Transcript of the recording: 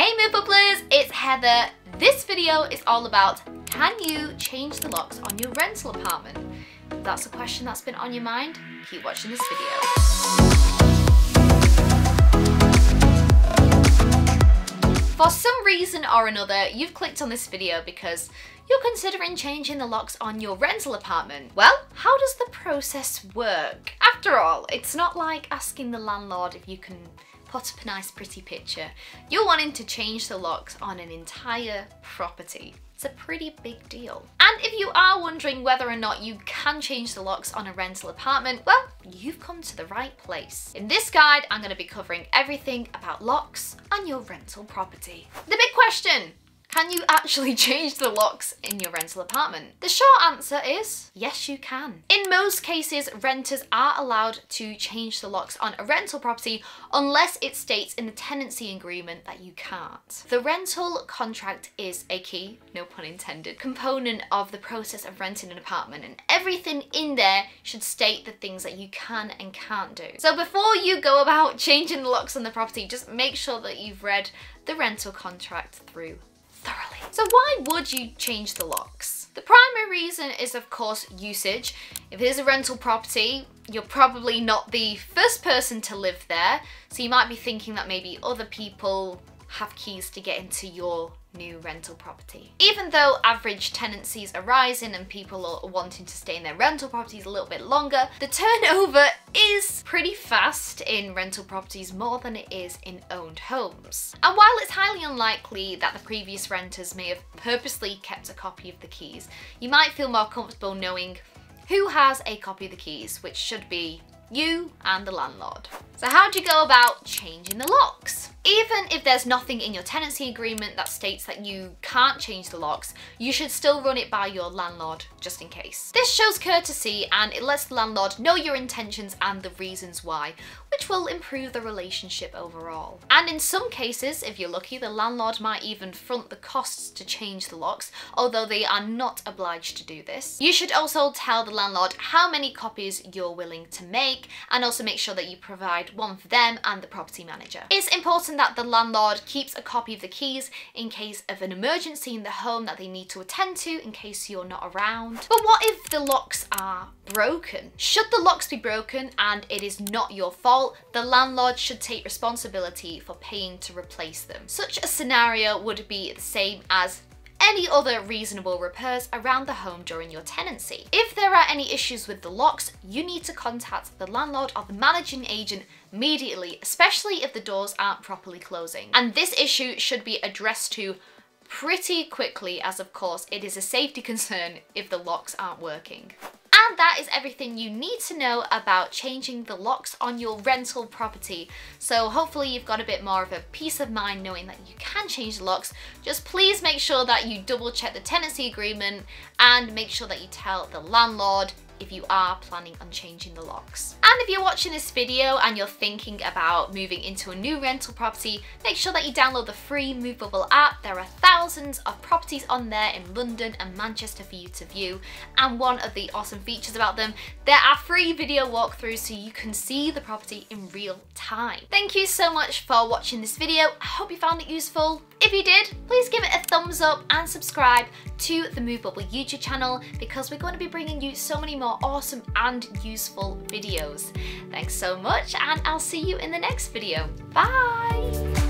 Hey Movebubblers, it's Heather. This video is all about, can you change the locks on your rental apartment? If that's a question that's been on your mind, keep watching this video. For some reason or another, you've clicked on this video because you're considering changing the locks on your rental apartment. Well, how does the process work? After all, it's not like asking the landlord if you can put up a nice pretty picture. You're wanting to change the locks on an entire property. It's a pretty big deal. And if you are wondering whether or not you can change the locks on a rental apartment, well, you've come to the right place. In this guide, I'm going to be covering everything about locks on your rental property. The big question, can you actually change the locks in your rental apartment? The short answer is yes, you can. In most cases, renters are allowed to change the locks on a rental property unless it states in the tenancy agreement that you can't. The rental contract is a key, no pun intended, component of the process of renting an apartment, and everything in there should state the things that you can and can't do. So before you go about changing the locks on the property, just make sure that you've read the rental contract through thoroughly. So why would you change the locks? The primary reason is, of course, usage. If it is a rental property, you're probably not the first person to live there, so you might be thinking that maybe other people have keys to get into your new rental property. Even though average tenancies are rising and people are wanting to stay in their rental properties a little bit longer, the turnover is pretty fast in rental properties, more than it is in owned homes. And while it's highly unlikely that the previous renters may have purposely kept a copy of the keys, you might feel more comfortable knowing who has a copy of the keys, which should be you and the landlord. So how do you go about changing the locks? Even if there's nothing in your tenancy agreement that states that you can't change the locks, you should still run it by your landlord just in case. This shows courtesy and it lets the landlord know your intentions and the reasons why, which will improve the relationship overall. And in some cases, if you're lucky, the landlord might even front the costs to change the locks, although they are not obliged to do this. You should also tell the landlord how many copies you're willing to make and also make sure that you provide one for them and the property manager. It's important that the landlord keeps a copy of the keys in case of an emergency in the home that they need to attend to in case you're not around. But what if the locks are broken? Should the locks be broken and it is not your fault, the landlord should take responsibility for paying to replace them. Such a scenario would be the same as any other reasonable repairs around the home during your tenancy. If there are any issues with the locks, you need to contact the landlord or the managing agent immediately, especially if the doors aren't properly closing. And this issue should be addressed to pretty quickly, as of course it is a safety concern if the locks aren't working. And that is everything you need to know about changing the locks on your rental property. So hopefully you've got a bit more of a peace of mind knowing that you can change the locks. Just please make sure that you double check the tenancy agreement and make sure that you tell the landlord if you are planning on changing the locks. And if you're watching this video and you're thinking about moving into a new rental property, make sure that you download the free Movebubble app. There are thousands of properties on there in London and Manchester for you to view. And one of the awesome features about them, there are free video walkthroughs so you can see the property in real time. Thank you so much for watching this video. I hope you found it useful. If you did, please give it a thumbs up and subscribe to the Movebubble YouTube channel because we're going to be bringing you so many more awesome and useful videos. Thanks so much and I'll see you in the next video. Bye!